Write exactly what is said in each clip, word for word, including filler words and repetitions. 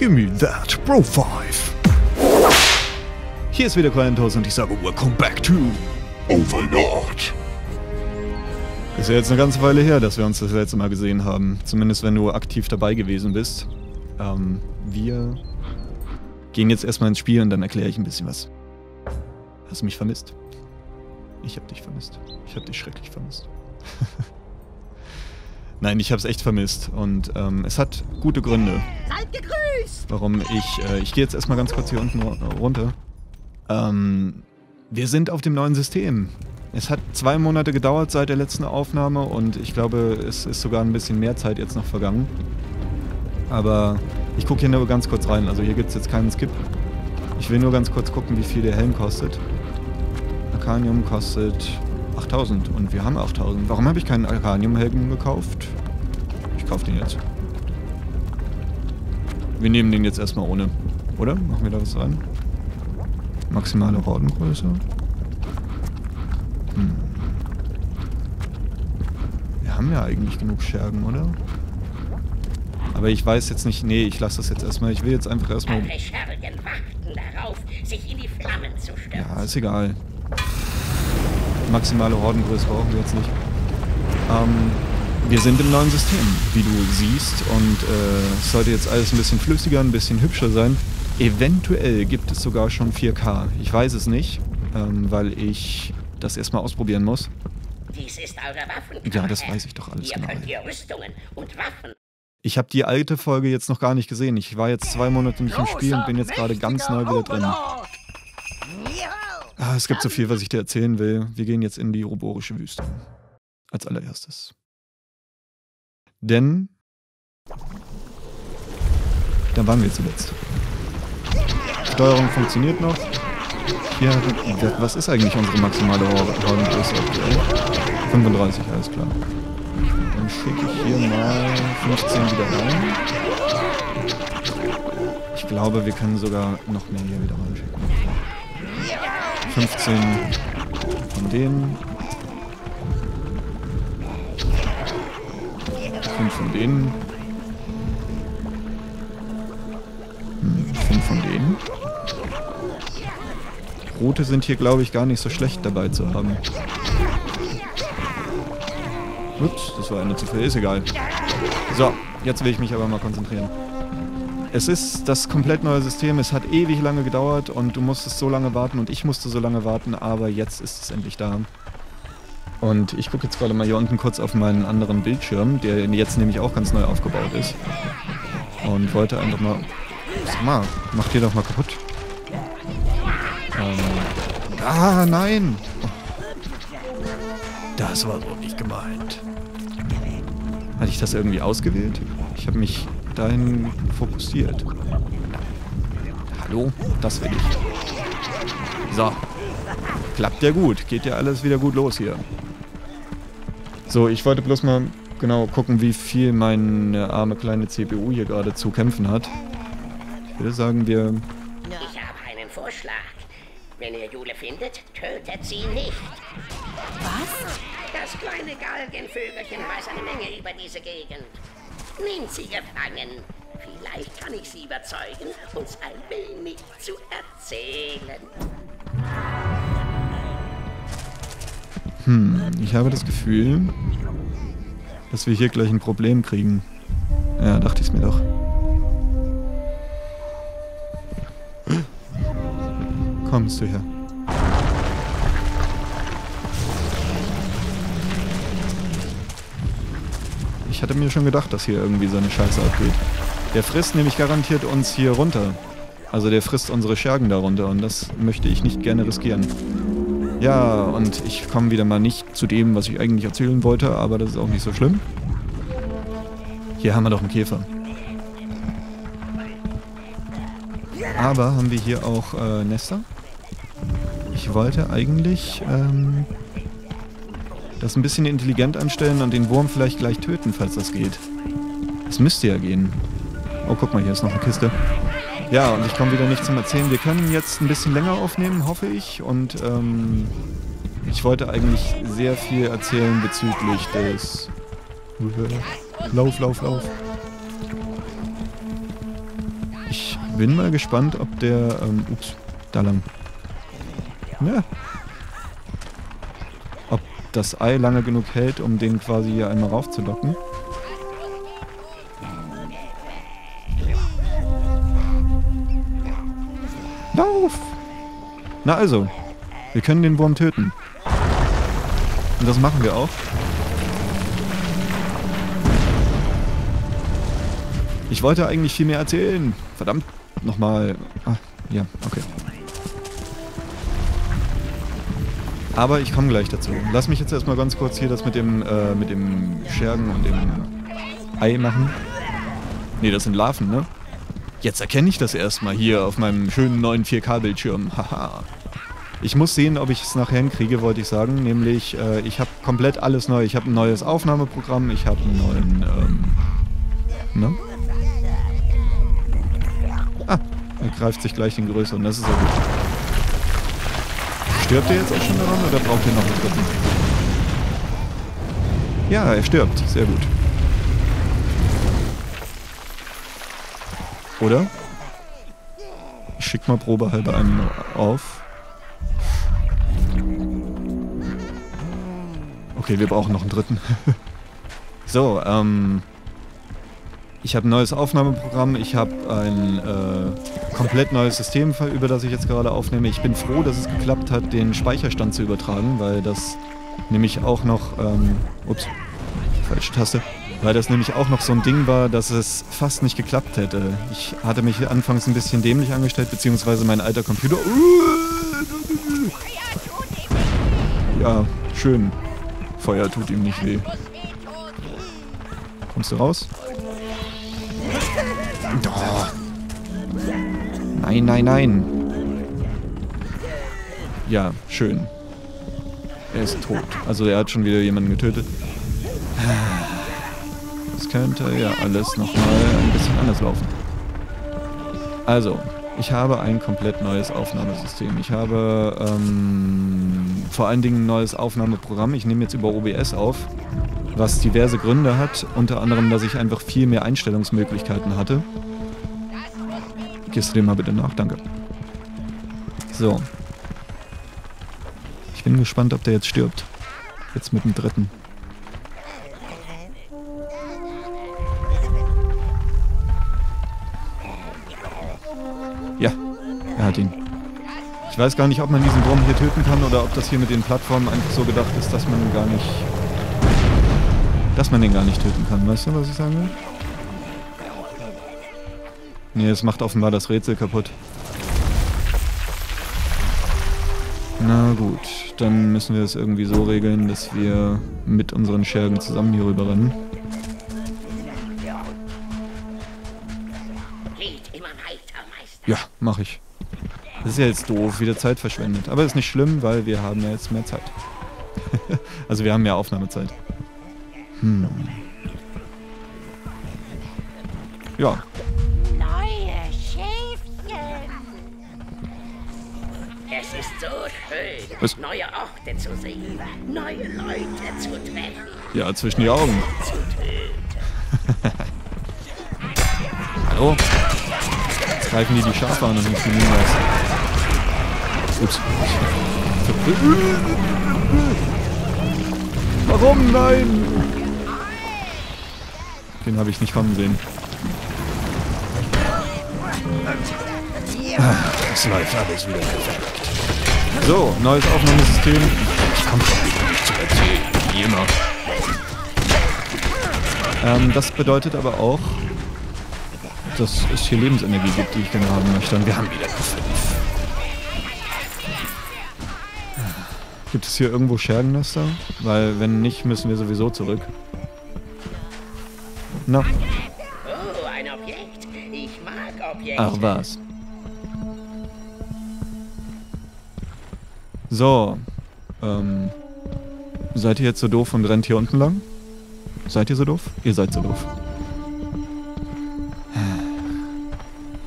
Give me that Pro five. Hier ist wieder Cruentus und ich sage welcome back to Overlord. Ist ja jetzt eine ganze Weile her, dass wir uns das letzte Mal gesehen haben. Zumindest wenn du aktiv dabei gewesen bist. Ähm, wir gehen jetzt erstmal ins Spiel und dann erkläre ich ein bisschen was. Hast du mich vermisst? Ich hab dich vermisst. Ich hab dich schrecklich vermisst. Nein, ich hab's echt vermisst und ähm, es hat gute Gründe. Seid gegrüßt! Warum ich... Äh, ich gehe jetzt erstmal ganz kurz hier unten runter. Ähm, wir sind auf dem neuen System. Es hat zwei Monate gedauert seit der letzten Aufnahme und ich glaube, es ist sogar ein bisschen mehr Zeit jetzt noch vergangen. Aber ich gucke hier nur ganz kurz rein, also hier gibt es jetzt keinen Skip. Ich will nur ganz kurz gucken, wie viel der Helm kostet. Arcanium kostet achttausend und wir haben achttausend. Warum habe ich keinen Arcanium-Helm gekauft? Ich kaufe den jetzt. Wir nehmen den jetzt erstmal ohne, oder? Machen wir da was rein? Maximale Hordengröße. Hm. Wir haben ja eigentlich genug Schergen, oder? Aber ich weiß jetzt nicht... Nee, ich lasse das jetzt erstmal. Ich will jetzt einfach erstmal... Alle Schergen warten darauf, sich in die Flammen zu stürzen. Ja, ist egal. Maximale Hordengröße brauchen wir jetzt nicht. Ähm, wir sind im neuen System, wie du siehst. Und äh, es sollte jetzt alles ein bisschen flüssiger, ein bisschen hübscher sein. Eventuell gibt es sogar schon vier K. Ich weiß es nicht, ähm, weil ich... das erstmal ausprobieren muss. Dies ist eure Waffen. Ja, das weiß ich doch alles genau. Hier Rüstungen und Waffen. Ich habe die alte Folge jetzt noch gar nicht gesehen. Ich war jetzt zwei Monate nicht im Spiel und bin jetzt gerade ganz neu wieder drin. Ah, es gibt so viel, was ich dir erzählen will. Wir gehen jetzt in die roborische Wüste. Als allererstes. Denn... da waren wir zuletzt. Steuerung funktioniert noch. Ja, was ist eigentlich unsere maximale Hordengröße aktuell? fünfunddreißig, alles klar. Dann schicke ich hier mal fünfzehn wieder rein. Ich glaube, wir können sogar noch mehr hier wieder reinschicken. fünfzehn von denen. fünf von denen. Hm, fünf von denen. Rote sind hier, glaube ich, gar nicht so schlecht dabei zu haben. Ups, das war eine zu viel. Ist egal. So, jetzt will ich mich aber mal konzentrieren. Es ist das komplett neue System. Es hat ewig lange gedauert und du musstest so lange warten und ich musste so lange warten, aber jetzt ist es endlich da. Und ich gucke jetzt gerade mal hier unten kurz auf meinen anderen Bildschirm, der jetzt nämlich auch ganz neu aufgebaut ist. Und wollte einfach mal... Sag mal, mach dir doch mal kaputt. Ah, nein! Das war so nicht gemeint. Hatte ich das irgendwie ausgewählt? Ich habe mich dahin fokussiert. Hallo? Das will ich. So. Klappt ja gut. Geht ja alles wieder gut los hier. So, ich wollte bloß mal genau gucken, wie viel meine arme kleine C P U hier gerade zu kämpfen hat. Ich würde sagen, wir... Ich habe einen Vorschlag. Wenn ihr Jule findet, tötet sie nicht. Was? Das kleine Galgenvögelchen weiß eine Menge über diese Gegend. Nehmt sie gefangen. Vielleicht kann ich sie überzeugen, uns ein wenig zu erzählen. Hm, ich habe das Gefühl, dass wir hier gleich ein Problem kriegen. Ja, dachte ich mir doch. Kommst du her? Ich hatte mir schon gedacht, dass hier irgendwie so eine Scheiße abgeht. Der frisst nämlich garantiert uns hier runter. Also der frisst unsere Schergen darunter und das möchte ich nicht gerne riskieren. Ja, und ich komme wieder mal nicht zu dem, was ich eigentlich erzählen wollte, aber das ist auch nicht so schlimm. Hier haben wir doch einen Käfer. Aber haben wir hier auch äh, Nester? Ich wollte eigentlich ähm, das ein bisschen intelligent anstellen und den Wurm vielleicht gleich töten, falls das geht. Das müsste ja gehen. Oh, guck mal, hier ist noch eine Kiste. Ja, und ich komme wieder nicht zum Erzählen. Wir können jetzt ein bisschen länger aufnehmen, hoffe ich. Und ähm, ich wollte eigentlich sehr viel erzählen bezüglich des... Lauf, lauf, lauf. Ich bin mal gespannt, ob der... Ähm, ups, da lang. Ja. Ob das Ei lange genug hält, um den quasi hier einmal raufzulocken. Lauf! Na also, wir können den Wurm töten. Und das machen wir auch. Ich wollte eigentlich viel mehr erzählen. Verdammt, nochmal. Ah, ja, okay. Aber ich komme gleich dazu. Lass mich jetzt erstmal ganz kurz hier das mit dem, äh, mit dem Schergen und dem Ei machen. Ne, das sind Larven, ne? Jetzt erkenne ich das erstmal hier auf meinem schönen neuen vier K-Bildschirm. Haha. Ich muss sehen, ob ich es nachher hinkriege, wollte ich sagen. Nämlich, äh, ich habe komplett alles neu. Ich habe ein neues Aufnahmeprogramm, ich habe einen neuen, ähm, ne? Ah, er greift sich gleich den größeren, das ist ja gut. Stirbt er jetzt auch schon daran oder braucht er noch einen dritten? Ja, er stirbt, sehr gut. Oder? Ich schick mal probehalber einen auf. Okay, wir brauchen noch einen dritten. So, ähm... ich habe ein neues Aufnahmeprogramm, ich habe ein äh, komplett neues System, über das ich jetzt gerade aufnehme. Ich bin froh, dass es geklappt hat, den Speicherstand zu übertragen, weil das nämlich auch noch... Ähm, ups, falsche Taste. Weil das nämlich auch noch so ein Ding war, dass es fast nicht geklappt hätte. Ich hatte mich anfangs ein bisschen dämlich angestellt, beziehungsweise mein alter Computer... Ja, schön. Feuer tut ihm nicht weh. Kommst du raus? Oh. Nein, nein, nein. Ja, schön. Er ist tot. Also er hat schon wieder jemanden getötet. Das könnte ja alles nochmal ein bisschen anders laufen. Also, ich habe ein komplett neues Aufnahmesystem. Ich habe ähm, vor allen Dingen ein neues Aufnahmeprogramm. Ich nehme jetzt über O B S auf, was diverse Gründe hat. Unter anderem, dass ich einfach viel mehr Einstellungsmöglichkeiten hatte. Gehst du dem mal bitte nach? Danke. So. Ich bin gespannt, ob der jetzt stirbt. Jetzt mit dem dritten. Ja, er hat ihn. Ich weiß gar nicht, ob man diesen Wurm hier töten kann oder ob das hier mit den Plattformen einfach so gedacht ist, dass man gar nicht... dass man den gar nicht töten kann. Weißt du, was ich sagen will? Nee, das macht offenbar das Rätsel kaputt. Na gut, dann müssen wir es irgendwie so regeln, dass wir mit unseren Schergen zusammen hier rüber rennen. Ja, mache ich. Das ist ja jetzt doof, wieder Zeit verschwendet. Aber ist nicht schlimm, weil wir haben ja jetzt mehr Zeit. Also wir haben mehr Aufnahmezeit. Hm. Ja. Neue Schäfchen. Es ist so schön, was? Neue Orte zu sehen, neue Leute zu treffen. Ja, zwischen die Augen. Hallo? Jetzt greifen die die Schafe an und nicht die Niemals. Ups. Warum? Nein! Den habe ich nicht kommen sehen. Das läuft alles wieder perfekt. So, neues Aufnahmesystem. Ich komme schon nicht zu erzählen. Wie immer. Ähm, das bedeutet aber auch, dass es hier Lebensenergie gibt, die ich gerne haben möchte. Und wir haben wieder fünf. Gibt es hier irgendwo Schergennester? Weil wenn nicht, müssen wir sowieso zurück. Na? Oh, ein Objekt. Ich mag Objekte. Ach was. So. Ähm. Seid ihr jetzt so doof und rennt hier unten lang? Seid ihr so doof? Ihr seid so doof.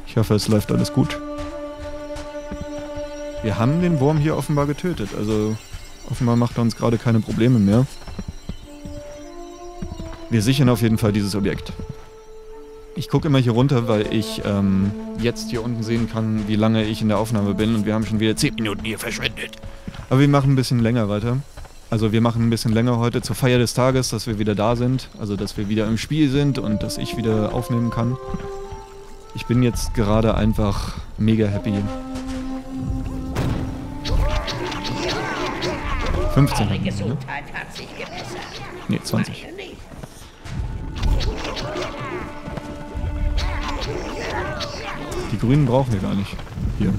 Ich hoffe, es läuft alles gut. Wir haben den Wurm hier offenbar getötet. Also, offenbar macht er uns gerade keine Probleme mehr. Wir sichern auf jeden Fall dieses Objekt. Ich gucke immer hier runter, weil ich ähm, jetzt hier unten sehen kann, wie lange ich in der Aufnahme bin. Und wir haben schon wieder zehn Minuten hier verschwendet. Aber wir machen ein bisschen länger weiter. Also wir machen ein bisschen länger heute zur Feier des Tages, dass wir wieder da sind. Also dass wir wieder im Spiel sind und dass ich wieder aufnehmen kann. Ich bin jetzt gerade einfach mega happy. fünfzehn. Ne? Ne, zwanzig. Die Grünen brauchen wir gar nicht. Hier.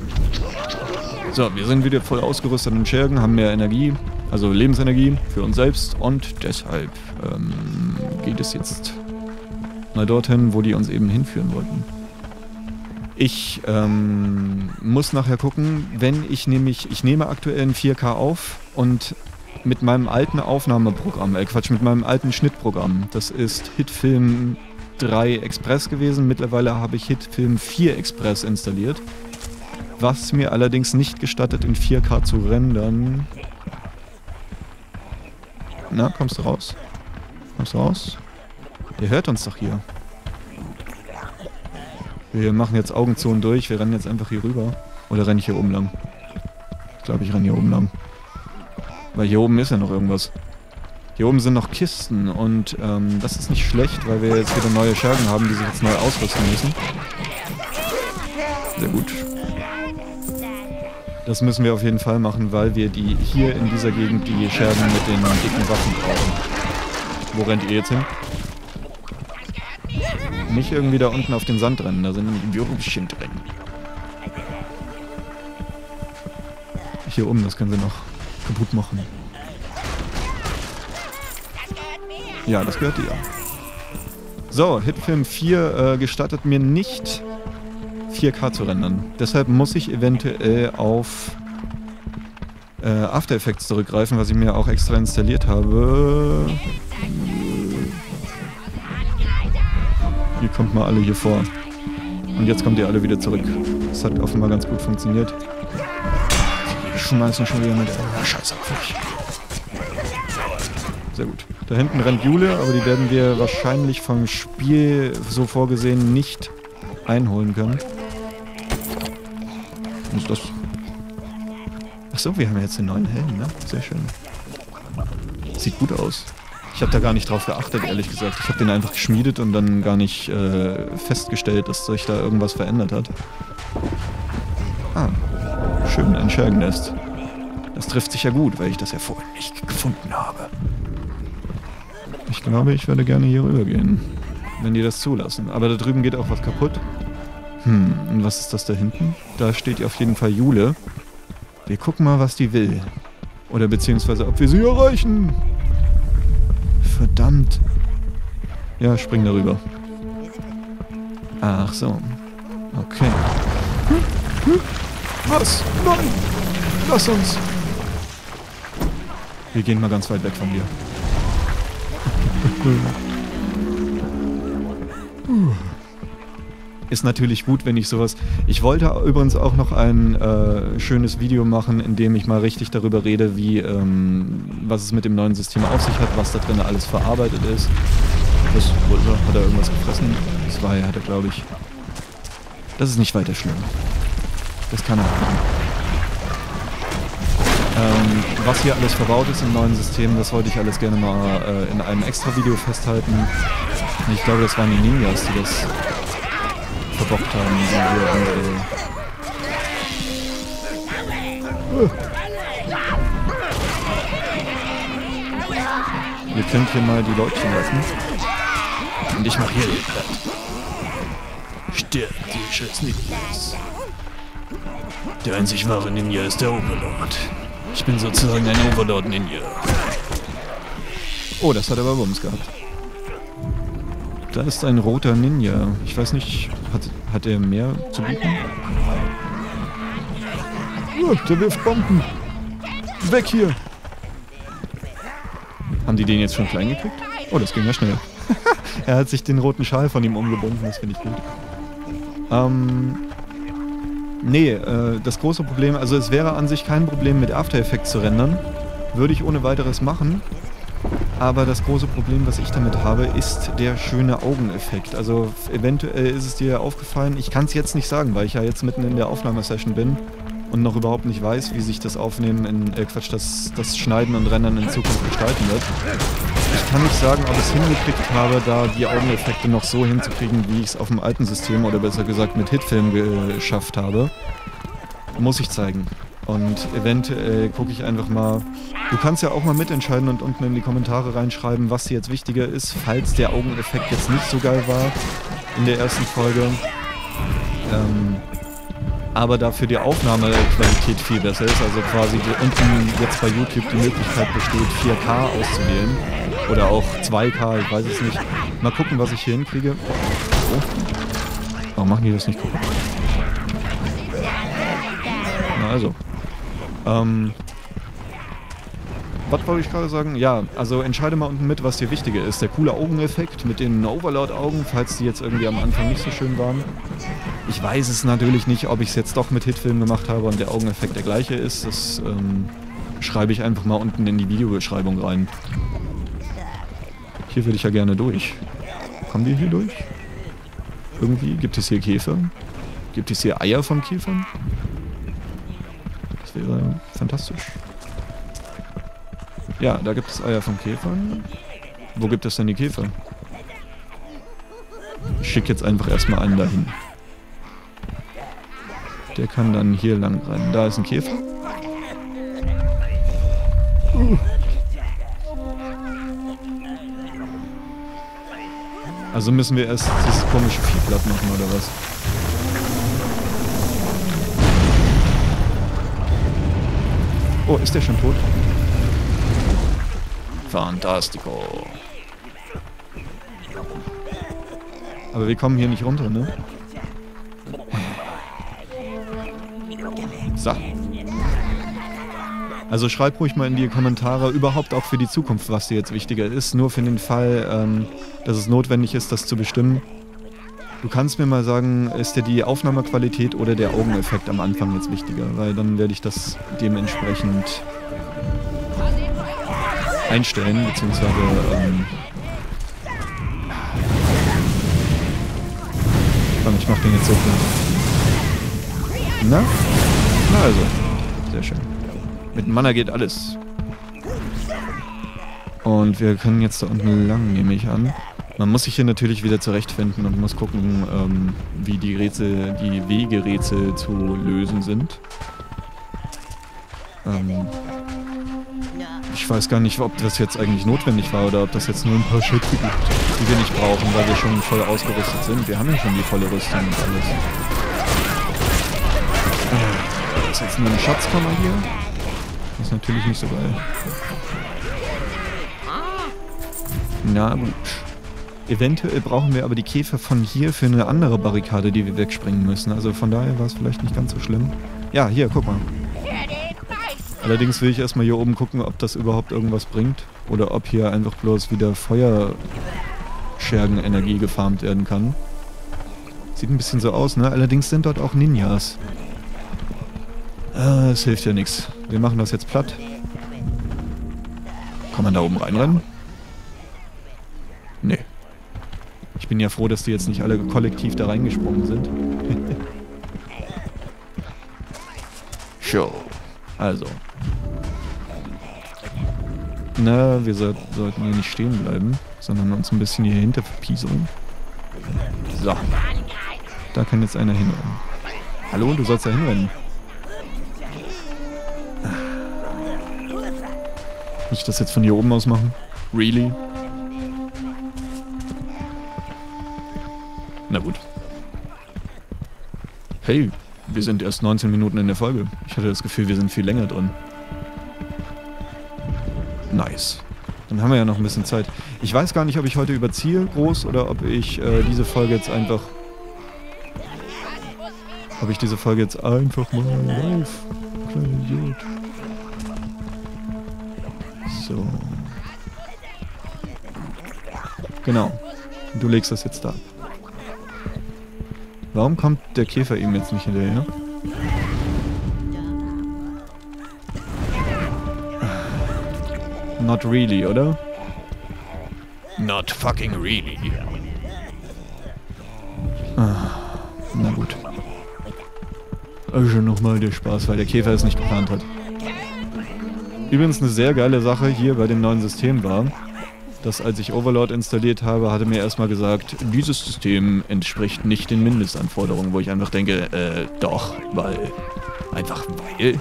So, wir sind wieder voll ausgerüstet in Schergen, haben mehr Energie, also Lebensenergie für uns selbst. Und deshalb ähm, geht es jetzt mal dorthin, wo die uns eben hinführen wollten. Ich ähm, muss nachher gucken, wenn ich nämlich, ich nehme aktuell in vier K auf und mit meinem alten Aufnahmeprogramm, äh Quatsch, mit meinem alten Schnittprogramm, das ist HitFilm drei Express gewesen, mittlerweile habe ich HitFilm vier Express installiert, was mir allerdings nicht gestattet, in vier K zu rendern. Na, kommst du raus? Kommst du raus? Ihr hört uns doch hier. Wir machen jetzt Augen zu und durch, wir rennen jetzt einfach hier rüber. Oder renne ich hier oben lang? Ich glaube, ich renne hier oben lang. Weil hier oben ist ja noch irgendwas. Hier oben sind noch Kisten und ähm, das ist nicht schlecht, weil wir jetzt wieder neue Schergen haben, die sich jetzt neu ausrüsten müssen. Sehr gut. Das müssen wir auf jeden Fall machen, weil wir die hier in dieser Gegend die Schergen mit den dicken Waffen brauchen. Wo rennt ihr jetzt hin? Nicht irgendwie da unten auf den Sand rennen, da sind nämlich Würmchen drin. Hier oben, das können sie noch kaputt machen. Ja, das gehört dir. So, HitFilm vier äh, gestattet mir nicht, vier K zu rendern. Deshalb muss ich eventuell auf äh, After Effects zurückgreifen, was ich mir auch extra installiert habe. Ihr kommt mal alle hier vor. Und jetzt kommt ihr alle wieder zurück. Das hat offenbar ganz gut funktioniert. Wir schmeißen schon wieder mit einer Scheiße auf mich. Sehr gut. Da hinten rennt Jule, aber die werden wir wahrscheinlich vom Spiel so vorgesehen nicht einholen können. Was ist das? Achso, wir haben jetzt den neuen Helm, ne? Sehr schön. Sieht gut aus. Ich habe da gar nicht drauf geachtet, ehrlich gesagt. Ich habe den einfach geschmiedet und dann gar nicht äh, festgestellt, dass sich da irgendwas verändert hat. Ah, schön, ein Schergennest. Das trifft sich ja gut, weil ich das ja vorhin nicht gefunden habe. Ich glaube, ich würde gerne hier rüber gehen, wenn die das zulassen. Aber da drüben geht auch was kaputt. Hm, und was ist das da hinten? Da steht auf jeden Fall Jule. Wir gucken mal, was die will. Oder beziehungsweise, ob wir sie erreichen. Verdammt. Ja, spring darüber. Ach so. Okay. Was? Nein! Lass uns! Wir gehen mal ganz weit weg von dir. Ist natürlich gut, wenn ich sowas... Ich wollte übrigens auch noch ein äh, schönes Video machen, in dem ich mal richtig darüber rede, wie ähm, was es mit dem neuen System auf sich hat, was da drin alles verarbeitet ist. Das, hat er irgendwas gefressen? Zwei hat er, glaube ich. Das ist nicht weiter schlimm. Das kann er haben. Ähm, was hier alles verbaut ist im neuen System, das wollte ich alles gerne mal äh, in einem extra Video festhalten. Ich glaube, das waren die Ninjas, die das... verbockt haben, die wir andere... Ihr könnt hier mal die Leute lassen. Und ich mache hier die Platt. Stirb, du scheiß Ninjas. Der einzig wahre Ninja ist der Overlord. Ich bin sozusagen ein Overlord-Ninja. Oh, das hat aber Wumms gehabt. Da ist ein roter Ninja. Ich weiß nicht, hat, hat er mehr zu bieten? Oh, der wirft Bomben. Weg hier. Haben die den jetzt schon klein gekriegt? Oh, das ging ja schnell. Er hat sich den roten Schal von ihm umgebunden, das finde ich gut. Ähm, nee, äh, das große Problem, also es wäre an sich kein Problem, mit After Effects zu rendern. Würde ich ohne weiteres machen. aber das große Problem, was ich damit habe, ist der schöne Augeneffekt. Also eventuell ist es dir aufgefallen, ich kann es jetzt nicht sagen, weil ich ja jetzt mitten in der Aufnahmesession bin und noch überhaupt nicht weiß, wie sich das Aufnehmen in, äh Quatsch, das, das Schneiden und Rendern in Zukunft gestalten wird. Ich kann nicht sagen, ob ich es hingekriegt habe, da die Augeneffekte noch so hinzukriegen, wie ich es auf dem alten System oder besser gesagt mit HitFilm geschafft habe. Muss ich zeigen. Und eventuell gucke ich einfach mal, du kannst ja auch mal mitentscheiden und unten in die Kommentare reinschreiben, was dir jetzt wichtiger ist, falls der Augeneffekt jetzt nicht so geil war in der ersten Folge, ähm, aber dafür die Aufnahmequalität viel besser ist, also quasi unten jetzt bei YouTube die Möglichkeit besteht, vier K auszuwählen oder auch zwei K, ich weiß es nicht. Mal gucken, was ich hier hinkriege. Oh. Warum machen die das nicht gucken? Na also. Ähm, was wollte ich gerade sagen? Ja, also entscheide mal unten mit, was dir wichtiger ist. Der coole Augeneffekt mit den Overlord-Augen, falls die jetzt irgendwie am Anfang nicht so schön waren. Ich weiß es natürlich nicht, ob ich es jetzt doch mit HitFilm gemacht habe und der Augeneffekt der gleiche ist. Das ähm, schreibe ich einfach mal unten in die Videobeschreibung rein. Hier würde ich ja gerne durch. Kommen wir hier durch? Irgendwie? Gibt es hier Käfer? Gibt es hier Eier von Käfern? Wäre fantastisch. Ja, da gibt es Eier von Käfern. Wo gibt es denn die Käfer? Ich schicke jetzt einfach erstmal einen dahin. Der kann dann hier lang rennen. Da ist ein Käfer. Uh. Also müssen wir erst dieses komische Viehblatt machen oder was? Oh, ist der schon tot? Fantastico. Aber wir kommen hier nicht runter, ne? So. Also schreib ruhig mal in die Kommentare, überhaupt auch für die Zukunft, was dir jetzt wichtiger ist. Nur für den Fall, ähm, dass es notwendig ist, das zu bestimmen. Du kannst mir mal sagen, ist dir die Aufnahmequalität oder der Augeneffekt am Anfang jetzt wichtiger? Weil dann werde ich das dementsprechend einstellen, beziehungsweise ähm ich mach den jetzt so klar. Na? Na also. Sehr schön. Mit Mana geht alles. Und wir können jetzt da unten lang, nehme ich an. Man muss sich hier natürlich wieder zurechtfinden und muss gucken, ähm, wie die Rätsel, die Wegerätsel zu lösen sind. Ähm, ich weiß gar nicht, ob das jetzt eigentlich notwendig war oder ob das jetzt nur ein paar Schütze gibt, die wir nicht brauchen, weil wir schon voll ausgerüstet sind. Wir haben ja schon die volle Rüstung und alles. Äh, ist jetzt nur ein Schatzkammer hier? Das ist natürlich nicht so geil. Na, aber... Eventuell brauchen wir aber die Käfer von hier für eine andere Barrikade, die wir wegspringen müssen. Also von daher war es vielleicht nicht ganz so schlimm. Ja, hier, guck mal. Allerdings will ich erstmal hier oben gucken, ob das überhaupt irgendwas bringt. Oder ob hier einfach bloß wieder Feuerschergenenergie gefarmt werden kann. Sieht ein bisschen so aus, ne? Allerdings sind dort auch Ninjas. Äh, es hilft ja nichts. Wir machen das jetzt platt. Kann man da oben reinrennen? Nee. Ich bin ja froh, dass die jetzt nicht alle kollektiv da reingesprungen sind. Show. Also. Na, wir so, sollten hier nicht stehen bleiben, sondern uns ein bisschen hier hinter verpieseln. So. Da kann jetzt einer hinrennen. Hallo, du sollst da hinrennen. Muss ich das jetzt von hier oben aus machen? Really? Na gut. Hey, wir sind erst neunzehn Minuten in der Folge. Ich hatte das Gefühl, wir sind viel länger drin. Nice. Dann haben wir ja noch ein bisschen Zeit. Ich weiß gar nicht, ob ich heute überziehe groß oder ob ich äh, diese Folge jetzt einfach... Ob ich diese Folge jetzt einfach mal live... Kleiner Idiot. So. Genau. Du legst das jetzt da. Warum kommt der Käfer ihm jetzt nicht hinterher? Not really, oder? Not fucking really. Ah, na gut. Also nochmal der Spaß, weil der Käfer es nicht geplant hat. Übrigens eine sehr geile Sache hier bei dem neuen System war, dass als ich Overlord installiert habe, hatte mir erstmal gesagt, dieses System entspricht nicht den Mindestanforderungen, wo ich einfach denke, äh, doch, weil, einfach weil.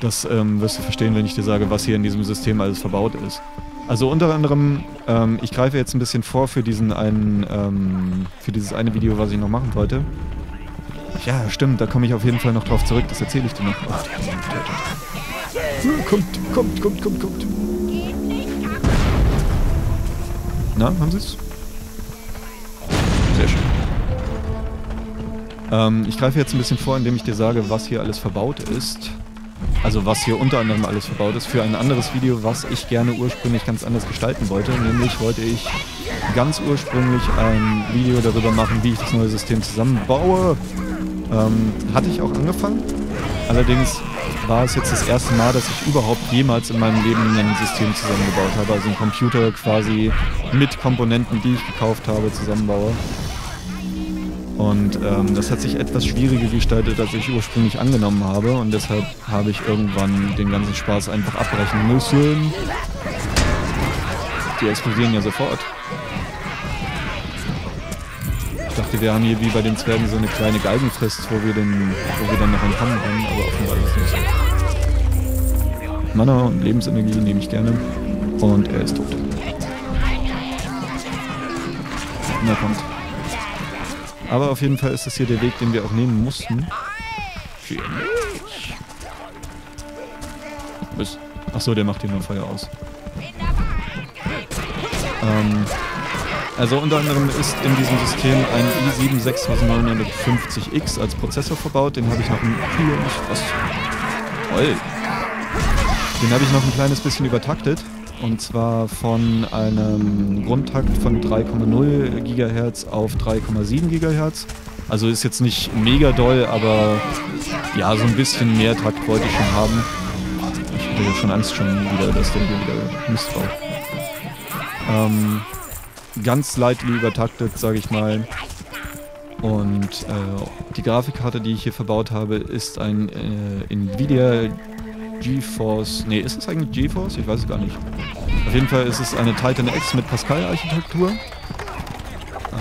Das ähm, wirst du verstehen, wenn ich dir sage, was hier in diesem System alles verbaut ist. Also unter anderem, ähm, ich greife jetzt ein bisschen vor für diesen einen, ähm, für dieses eine Video, was ich noch machen wollte. Ja, stimmt, da komme ich auf jeden Fall noch drauf zurück, das erzähle ich dir noch. Oh, die haben mich getötet. Kommt, kommt, kommt, kommt, kommt. Na, haben sie es? Sehr schön. Ähm, ich greife jetzt ein bisschen vor, indem ich dir sage, was hier alles verbaut ist. Also was hier unter anderem alles verbaut ist, für ein anderes Video, was ich gerne ursprünglich ganz anders gestalten wollte. Nämlich wollte ich ganz ursprünglich ein Video darüber machen, wie ich das neue System zusammenbaue. Ähm, hatte ich auch angefangen. Allerdings war es jetzt das erste Mal, dass ich überhaupt jemals in meinem Leben ein System zusammengebaut habe. Also einen Computer quasi mit Komponenten, die ich gekauft habe, zusammenbaue. Und ähm, das hat sich etwas schwieriger gestaltet, als ich ursprünglich angenommen habe. Und deshalb habe ich irgendwann den ganzen Spaß einfach abbrechen müssen. Die explodieren ja sofort. Ich dachte, wir haben hier wie bei den Zwergen so eine kleine Geigenfrist, wo wir, den, wo wir dann noch entkommen haben. Aber offenbar ist es nicht so. Mana und Lebensenergie nehme ich gerne. Und er ist tot. Na kommt. Aber auf jeden Fall ist das hier der Weg, den wir auch nehmen mussten. Achso, der macht hier nur Feuer aus. Ähm, also unter anderem ist in diesem System ein i sieben sechs neun fünf null X als Prozessor verbaut. Den habe ich noch ein... Was? Toll. Den habe ich noch ein kleines bisschen übertaktet. Und zwar von einem Grundtakt von drei Komma null Gigahertz auf drei Komma sieben Gigahertz. Also ist jetzt nicht mega doll, aber ja, so ein bisschen mehr Takt wollte ich schon haben. Ich hatte ja schon Angst schon wieder, dass der hier wieder Mist baut. Ähm, ganz lightly übertaktet, sage ich mal. Und äh, die Grafikkarte, die ich hier verbaut habe, ist ein äh, Nvidia... GeForce, nee, ist es eigentlich GeForce? Ich weiß es gar nicht. Auf jeden Fall ist es eine Titan X mit Pascal-Architektur.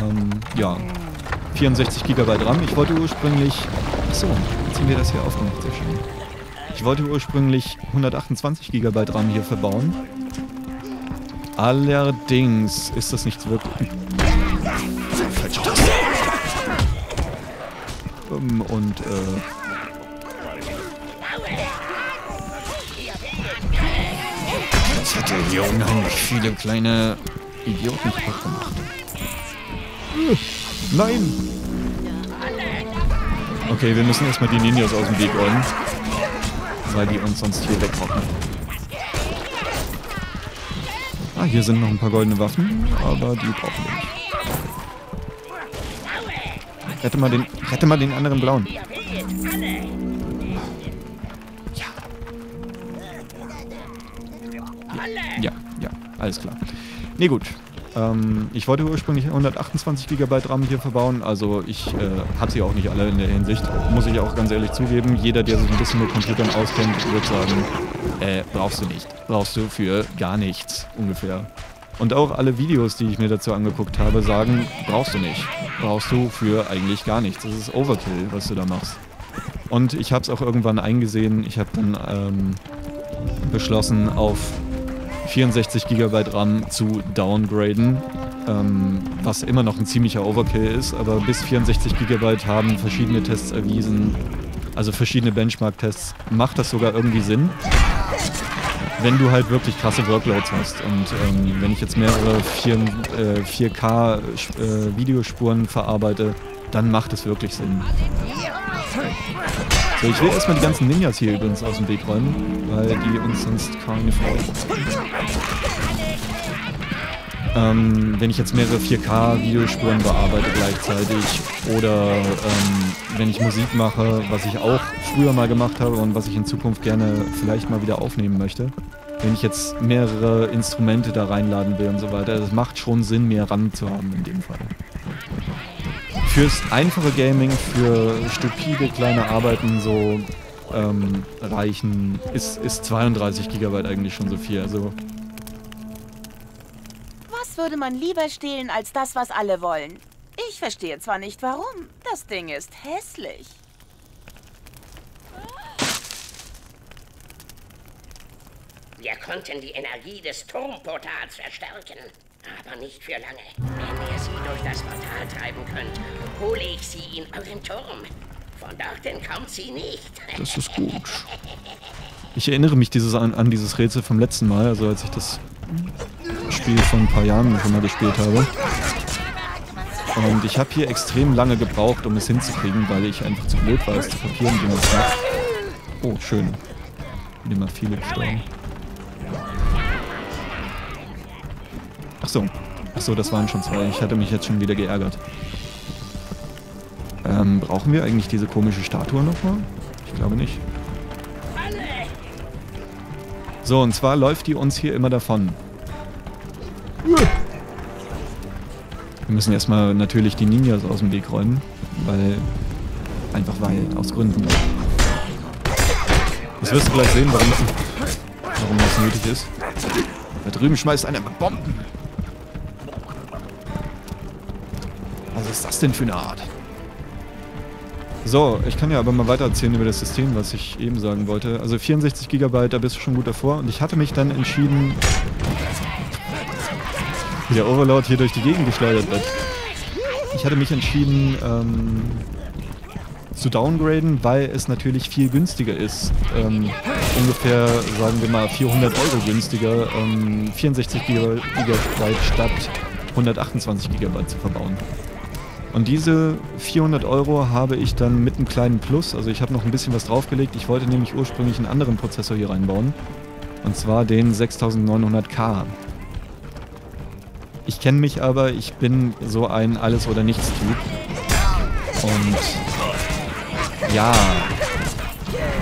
Ähm, ja. vierundsechzig Gigabyte RAM. Ich wollte ursprünglich... Achso, jetzt haben wir das hier aufgemacht, sehr schön. Ich wollte ursprünglich hundertachtundzwanzig Gigabyte RAM hier verbauen. Allerdings ist das nichts wirklich... Ähm, und, äh... Das hat ja hier unheimlich viele kleine Idioten kaputt gemacht. Nein! Okay, wir müssen erstmal die Ninjas aus dem Weg räumen. Weil die uns sonst hier wegrocken. Ah, hier sind noch ein paar goldene Waffen, aber die brauchen wir nicht. Rette mal den, rette mal den anderen Blauen. Ja, ja, alles klar. Nee, gut. Ähm, ich wollte ursprünglich hundertachtundzwanzig Gigabyte RAM hier verbauen, also ich äh, hatte sie auch nicht alle in der Hinsicht. Muss ich auch ganz ehrlich zugeben, jeder, der sich ein bisschen mit Computern auskennt, würde sagen, äh, brauchst du nicht. Brauchst du für gar nichts, ungefähr. Und auch alle Videos, die ich mir dazu angeguckt habe, sagen, brauchst du nicht. Brauchst du für eigentlich gar nichts. Das ist Overkill, was du da machst. Und ich habe es auch irgendwann eingesehen, ich habe dann ähm, beschlossen, auf vierundsechzig Gigabyte RAM zu downgraden, ähm, was immer noch ein ziemlicher Overkill ist, aber bis vierundsechzig Gigabyte haben verschiedene Tests erwiesen, also verschiedene Benchmark-Tests, macht das sogar irgendwie Sinn, wenn du halt wirklich krasse Workloads hast. Und ähm, wenn ich jetzt mehrere vier K Videospuren verarbeite, dann macht es wirklich Sinn. So, ich will erstmal die ganzen Ninjas hier übrigens aus dem Weg räumen, weil die uns sonst keine Freude machen. Ähm, wenn ich jetzt mehrere vier K Videospuren bearbeite gleichzeitig oder ähm, wenn ich Musik mache, was ich auch früher mal gemacht habe und was ich in Zukunft gerne vielleicht mal wieder aufnehmen möchte, wenn ich jetzt mehrere Instrumente da reinladen will und so weiter. Es macht schon Sinn, mehr RAM zu haben in dem Fall. Fürs einfache Gaming, für stupide kleine Arbeiten so ähm, reichen, ist, ist zweiunddreißig Gigabyte eigentlich schon so viel. Also was würde man lieber stehlen als das, was alle wollen? Ich verstehe zwar nicht warum, das Ding ist hässlich. Wir konnten die Energie des Turmportals verstärken, aber nicht für lange. Wenn ihr sie durch das Portal treiben könnt, hole ich sie in euren Turm. Von dorthin kommt sie nicht. Das ist gut. Ich erinnere mich dieses an, an dieses Rätsel vom letzten Mal, also als ich das Spiel vor ein paar Jahren schon mal gespielt habe. Und ich habe hier extrem lange gebraucht, um es hinzukriegen, weil ich einfach zu blöd war, es zu kopieren, wie man es macht. Oh, schön. Nimm mal viele gestorben. Achso. Achso, das waren schon zwei. Ich hatte mich jetzt schon wieder geärgert. Ähm, brauchen wir eigentlich diese komische Statue nochmal? Ich glaube nicht. So, und zwar läuft die uns hier immer davon. Wir müssen erstmal natürlich die Ninjas aus dem Weg räumen. Weil. Einfach weil. Aus Gründen. Das wirst du gleich sehen, warum, warum das nötig ist. Da drüben schmeißt einer mit Bomben. Was ist das denn für eine Art? So, ich kann ja aber mal weiter erzählen über das System, was ich eben sagen wollte. Also vierundsechzig Gigabyte, da bist du schon gut davor. Und ich hatte mich dann entschieden, wie der Overlord hier durch die Gegend geschleudert wird. Ich hatte mich entschieden, ähm, zu downgraden, weil es natürlich viel günstiger ist. Ähm, ungefähr, sagen wir mal, vierhundert Euro günstiger, ähm, vierundsechzig Gigabyte statt hundertachtundzwanzig Gigabyte zu verbauen. Und diese vierhundert Euro habe ich dann mit einem kleinen Plus, also ich habe noch ein bisschen was draufgelegt. Ich wollte nämlich ursprünglich einen anderen Prozessor hier reinbauen. Und zwar den sechstausendneunhundert K. Ich kenne mich aber, ich bin so ein Alles-oder-Nichts-Typ. Und ja,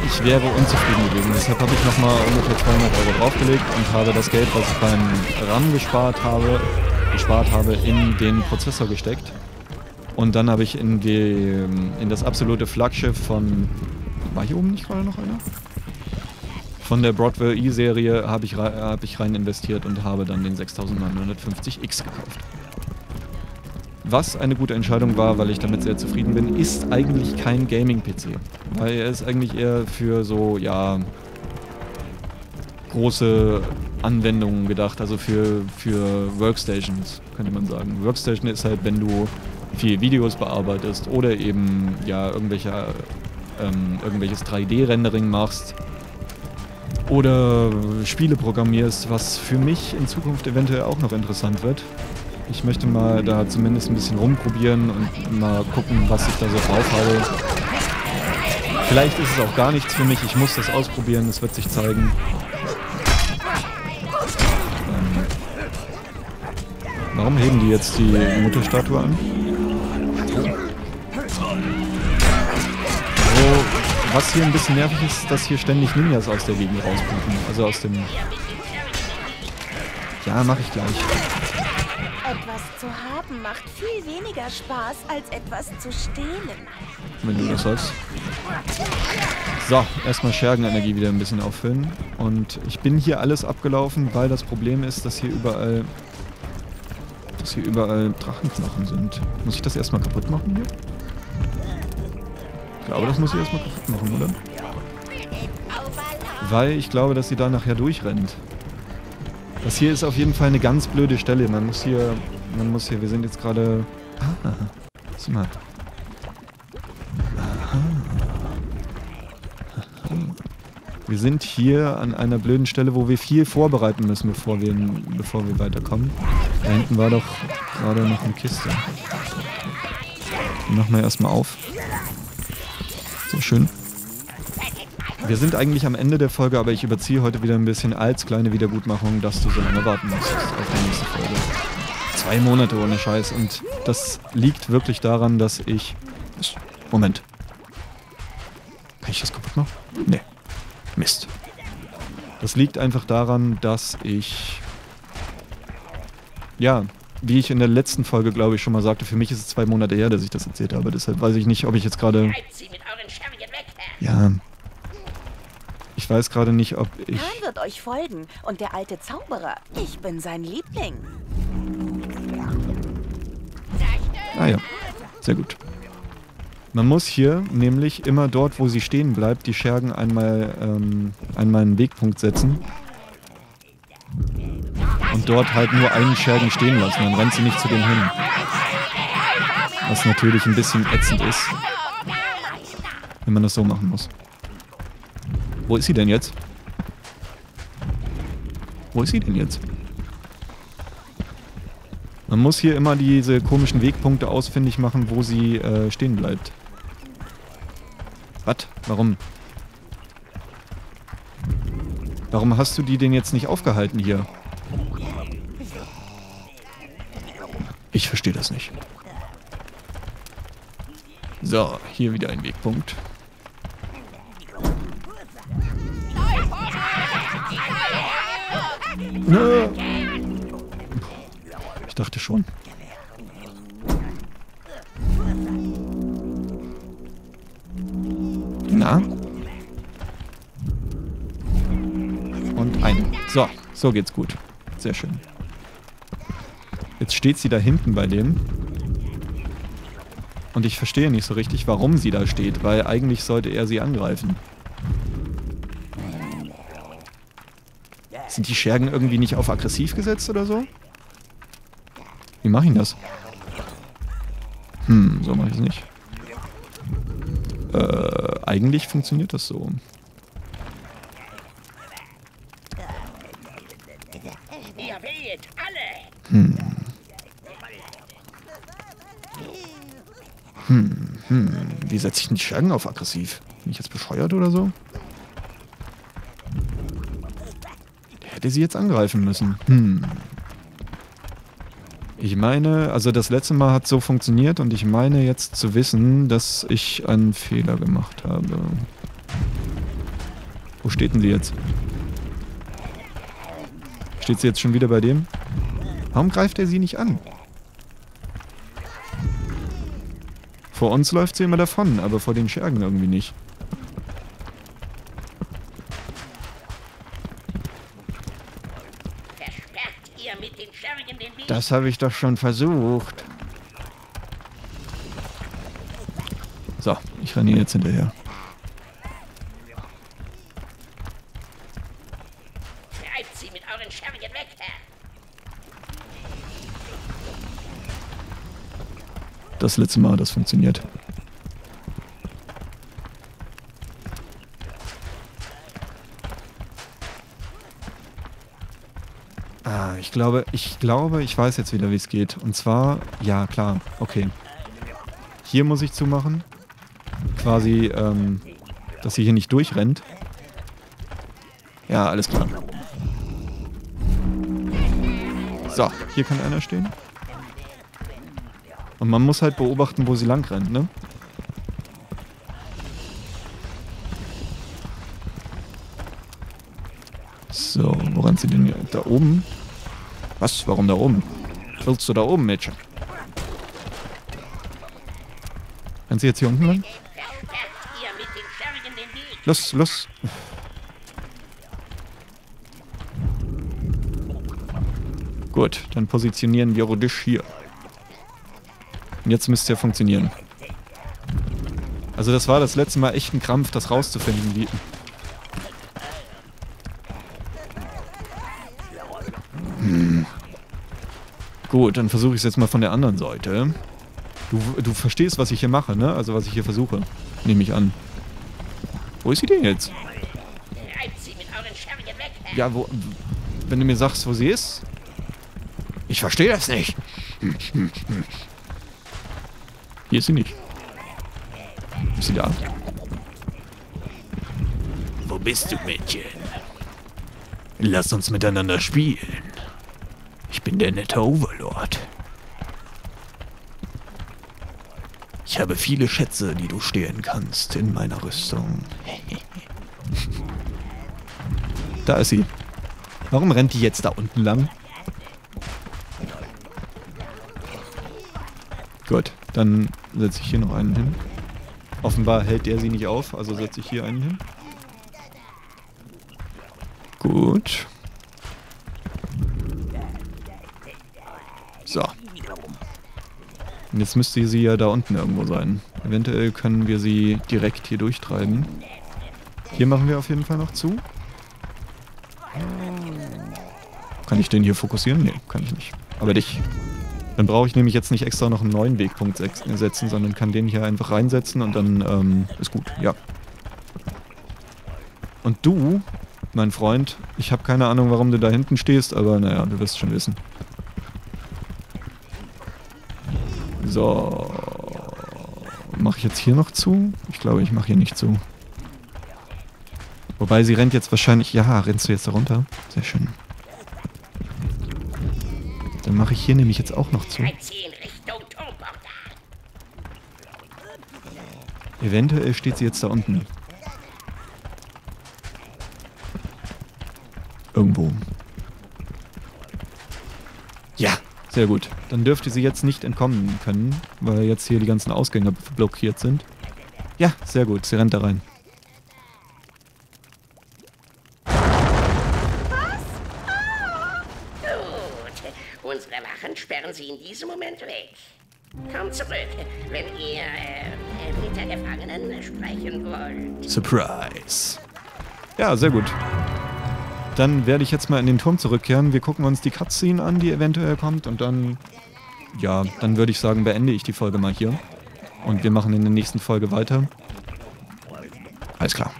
ich wäre unzufrieden gewesen. Deshalb habe ich nochmal ungefähr zweihundert Euro draufgelegt und habe das Geld, was ich beim RAM gespart habe, gespart habe, in den Prozessor gesteckt. Und dann habe ich in, die, in das absolute Flaggschiff von... War hier oben nicht gerade noch einer? Von der Broadwell-E-Serie habe ich, hab ich rein investiert und habe dann den sechstausendneunhundertfünfzig X gekauft. Was eine gute Entscheidung war, weil ich damit sehr zufrieden bin, ist eigentlich kein Gaming-P C. Weil er ist eigentlich eher für so, ja, große Anwendungen gedacht. Also für, für Workstations, könnte man sagen. Workstation ist halt, wenn du viel Videos bearbeitest oder eben ja irgendwelche, ähm, irgendwelches drei D-Rendering machst oder Spiele programmierst, was für mich in Zukunft eventuell auch noch interessant wird. Ich möchte mal da zumindest ein bisschen rumprobieren und mal gucken, was ich da so drauf habe. Vielleicht ist es auch gar nichts für mich, ich muss das ausprobieren, es wird sich zeigen. Ähm, warum heben die jetzt die Mutterstatue an? Was hier ein bisschen nervig ist, dass hier ständig Ninjas aus der Gegend rauspumpen. Also aus dem... Ja, mach ich gleich. Etwas zu haben macht viel weniger Spaß, als etwas zu stehlen. Wenn du das sagst. So, erstmal Schergenenergie wieder ein bisschen auffüllen. Und ich bin hier alles abgelaufen, weil das Problem ist, dass hier überall... dass hier überall Drachenknochen sind. Muss ich das erstmal kaputt machen hier? Ich glaube, das muss ich erstmal kaputt machen, oder? Weil ich glaube, dass sie da nachher durchrennt. Das hier ist auf jeden Fall eine ganz blöde Stelle. Man muss hier... Man muss hier... Wir sind jetzt gerade... Ah, smart. Aha. Wir sind hier an einer blöden Stelle, wo wir viel vorbereiten müssen, bevor wir, bevor wir weiterkommen. Da hinten war doch gerade noch eine Kiste. Machen wir erstmal auf. So schön. Wir sind eigentlich am Ende der Folge, aber ich überziehe heute wieder ein bisschen als kleine Wiedergutmachung, dass du so lange warten musst auf die nächste Folge. Zwei Monate ohne Scheiß und das liegt wirklich daran, dass ich... Moment. Kann ich das kaputt machen? Nee. Mist. Das liegt einfach daran, dass ich, ja, wie ich in der letzten Folge, glaube ich, schon mal sagte, für mich ist es zwei Monate her, dass ich das erzählt habe. Deshalb weiß ich nicht, ob ich jetzt gerade... Ja. Ich weiß gerade nicht, ob ich... Khan wird euch folgen und der alte Zauberer. Ich bin sein Liebling. Ah ja, sehr gut. Man muss hier nämlich immer dort, wo sie stehen bleibt, die Schergen einmal ähm, einmal einen Wegpunkt setzen. Und dort halt nur einen Schergen stehen lassen. Dann rennt sie nicht zu dem hin. Was natürlich ein bisschen ätzend ist, wenn man das so machen muss. Wo ist sie denn jetzt? Wo ist sie denn jetzt? Man muss hier immer diese komischen Wegpunkte ausfindig machen, wo sie äh, stehen bleibt. Was? Warum? Warum hast du die denn jetzt nicht aufgehalten hier? Ich verstehe das nicht. So, hier wieder ein Wegpunkt. Ich dachte schon. Na? Und ein. So, so geht's gut. Sehr schön. Jetzt steht sie da hinten bei dem. Und ich verstehe nicht so richtig, warum sie da steht, weil eigentlich sollte er sie angreifen. Sind die Schergen irgendwie nicht auf aggressiv gesetzt oder so? Wie mache ich das? Hm, so mache ich es nicht. Äh, eigentlich funktioniert das so. Hm. Hm, hm. Wie setze ich denn die Schergen auf aggressiv? Bin ich jetzt bescheuert oder so? Hätte sie jetzt angreifen müssen. Hm. Ich meine, also das letzte Mal hat es so funktioniert und ich meine jetzt zu wissen, dass ich einen Fehler gemacht habe. Wo steht denn sie jetzt? Steht sie jetzt schon wieder bei dem? Warum greift er sie nicht an? Vor uns läuft sie immer davon, aber vor den Schergen irgendwie nicht. Das habe ich doch schon versucht. So, ich renne jetzt hinterher. Treibt sie mit euren Schergen weg, Herr. Das letzte Mal hat das funktioniert. Ich glaube, ich glaube, ich weiß jetzt wieder, wie es geht. Und zwar, ja, klar, okay. Hier muss ich zumachen. Quasi, ähm, dass sie hier nicht durchrennt. Ja, alles klar. So, hier kann einer stehen. Und man muss halt beobachten, wo sie lang rennt, ne? So, wo rennt sie denn hier? Da oben? Was? Warum da oben? Willst du da oben, Mädchen? Kann sie jetzt hier unten lang? Los, los! Gut, dann positionieren wir Rodisch hier. Und jetzt müsste es ja funktionieren. Also das war das letzte Mal echt ein Krampf, das rauszufinden, wie... Gut, dann versuche ich es jetzt mal von der anderen Seite. Du, du verstehst, was ich hier mache, ne? Also, was ich hier versuche. Nehme ich an. Wo ist sie denn jetzt? Ja, wo... Wenn du mir sagst, wo sie ist? Ich verstehe das nicht. Hier ist sie nicht. Ist sie da? Wo bist du, Mädchen? Lass uns miteinander spielen. Ich bin der nette Overlord. Ich habe viele Schätze, die du stehlen kannst in meiner Rüstung. Da ist sie. Warum rennt die jetzt da unten lang? Gut, dann setze ich hier noch einen hin. Offenbar hält der sie nicht auf, also setze ich hier einen hin. Gut. So. Und jetzt müsste sie ja da unten irgendwo sein. Eventuell können wir sie direkt hier durchtreiben. Hier machen wir auf jeden Fall noch zu. Kann ich den hier fokussieren? Nee, kann ich nicht. Aber dich. Dann brauche ich nämlich jetzt nicht extra noch einen neuen Wegpunkt setzen, sondern kann den hier einfach reinsetzen und dann ähm, ist gut, ja. Und du, mein Freund, ich habe keine Ahnung, warum du da hinten stehst, aber naja, du wirst schon wissen. So. Mache ich jetzt hier noch zu? Ich glaube, ich mache hier nicht zu. Wobei, sie rennt jetzt wahrscheinlich... Ja, rennst du jetzt da runter? Sehr schön. Dann mache ich hier nämlich jetzt auch noch zu. Eventuell steht sie jetzt da unten. Irgendwo. Ja, sehr gut. Dann dürfte sie jetzt nicht entkommen können, weil jetzt hier die ganzen Ausgänge blockiert sind. Ja, sehr gut. Sie rennt da rein. Sperren Sie in diesem Moment weg. Kommt zurück, wenn ihr äh, mit der Gefangenen sprechen wollt. Surprise. Ja, sehr gut. Dann werde ich jetzt mal in den Turm zurückkehren. Wir gucken uns die Cutscene an, die eventuell kommt. Und dann, ja, dann würde ich sagen, beende ich die Folge mal hier. Und wir machen in der nächsten Folge weiter. Alles klar.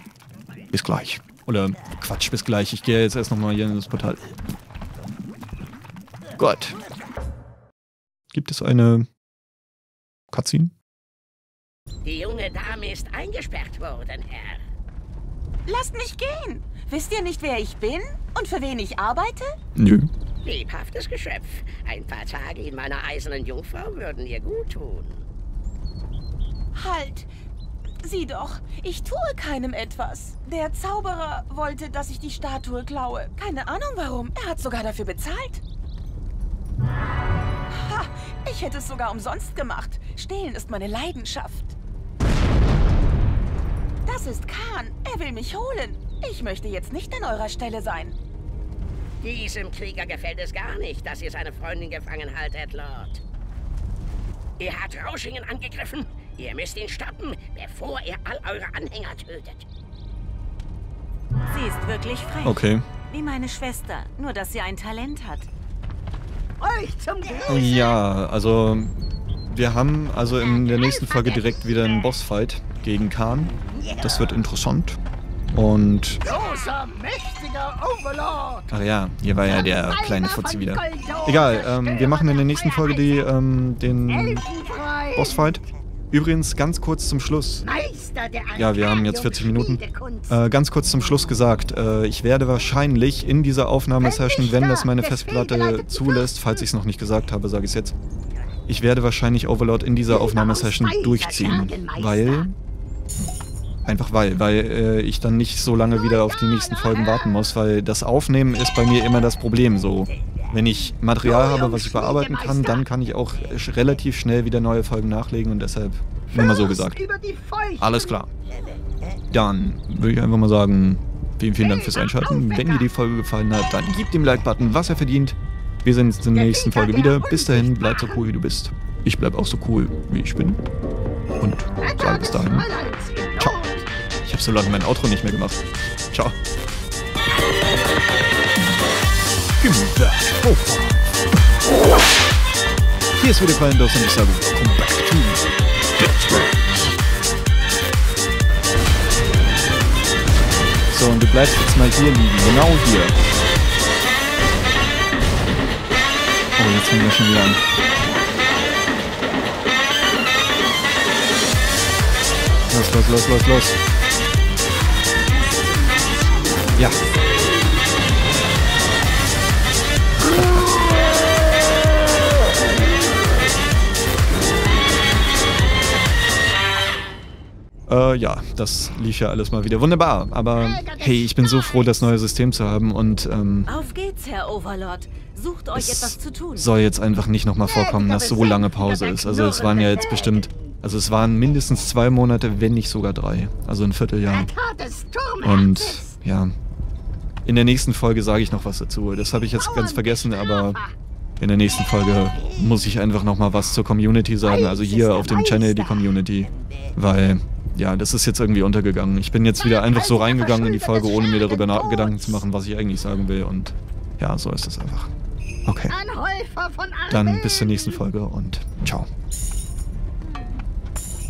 Bis gleich. Oder Quatsch, bis gleich. Ich gehe jetzt erst nochmal hier in das Portal. Gott. Gibt es eine Cutscene? Die junge Dame ist eingesperrt worden, Herr. Lasst mich gehen! Wisst ihr nicht, wer ich bin und für wen ich arbeite? Nö. Lebhaftes Geschöpf. Ein paar Tage in meiner eisernen Jungfrau würden ihr gut tun. Halt! Sieh doch, ich tue keinem etwas. Der Zauberer wollte, dass ich die Statue klaue. Keine Ahnung warum. Er hat sogar dafür bezahlt. Ha, ich hätte es sogar umsonst gemacht. Stehlen ist meine Leidenschaft. Das ist Khan. Er will mich holen. Ich möchte jetzt nicht an eurer Stelle sein. Diesem Krieger gefällt es gar nicht, dass ihr seine Freundin gefangen haltet, Lord. Er hat Rauschingen angegriffen. Ihr müsst ihn stoppen, bevor er all eure Anhänger tötet. Sie ist wirklich frech. Okay. Wie meine Schwester, nur dass sie ein Talent hat. Euch zum Grüßen. Ja, also wir haben also in der nächsten Folge direkt wieder einen Bossfight gegen Khan. Das wird interessant. Und großer, mächtiger Overlord. Ach ja, hier war ja der kleine Fuzzi wieder. Egal, ähm, wir machen in der nächsten Folge die, ähm, den Bossfight. Übrigens, ganz kurz zum Schluss. Ja, wir haben jetzt vierzig Minuten. Äh, ganz kurz zum Schluss gesagt, äh, ich werde wahrscheinlich in dieser Aufnahmesession, wenn das meine Festplatte zulässt, falls ich es noch nicht gesagt habe, sage ich es jetzt, ich werde wahrscheinlich Overlord in dieser Aufnahmesession durchziehen, weil... Einfach weil, weil äh, ich dann nicht so lange wieder auf die nächsten Folgen warten muss, weil das Aufnehmen ist bei mir immer das Problem so. Wenn ich Material habe, was ich bearbeiten kann, dann kann ich auch relativ schnell wieder neue Folgen nachlegen und deshalb nur mal so gesagt. Alles klar. Dann würde ich einfach mal sagen, vielen, vielen Dank fürs Einschalten. Wenn dir die Folge gefallen hat, dann gib dem Like-Button, was er verdient. Wir sehen uns in der nächsten Folge wieder. Bis dahin, bleib so cool, wie du bist. Ich bleib auch so cool, wie ich bin. Und sage bis dahin. Ciao. Ich habe so lange mein Outro nicht mehr gemacht. Ciao. Give me that. Oh. Hier ist wieder Cruentus und ich sage, come back to Pittsburgh. So, und du bleibst jetzt mal hier liegen. Genau hier. Oh, jetzt fangen wir schon wieder an. Los, los, los, los, los. Ja. Äh, ja, das lief ja alles mal wieder wunderbar. Aber hey, ich bin so froh, das neue System zu haben und ähm, auf geht's, Herr Overlord. Sucht euch etwas zu tun. Soll jetzt einfach nicht nochmal vorkommen, dass so lange Pause ist. Also es waren ja jetzt bestimmt, also es waren mindestens zwei Monate, wenn nicht sogar drei. Also ein Vierteljahr. Und ja, in der nächsten Folge sage ich noch was dazu. Das habe ich jetzt ganz vergessen, aber in der nächsten Folge muss ich einfach nochmal was zur Community sagen. Also hier auf dem Channel die Community, weil... ja, das ist jetzt irgendwie untergegangen. Ich bin jetzt wieder einfach so reingegangen in die Folge, ohne mir darüber Gedanken zu machen, was ich eigentlich sagen will. Und ja, so ist das einfach. Okay. Dann bis zur nächsten Folge und ciao.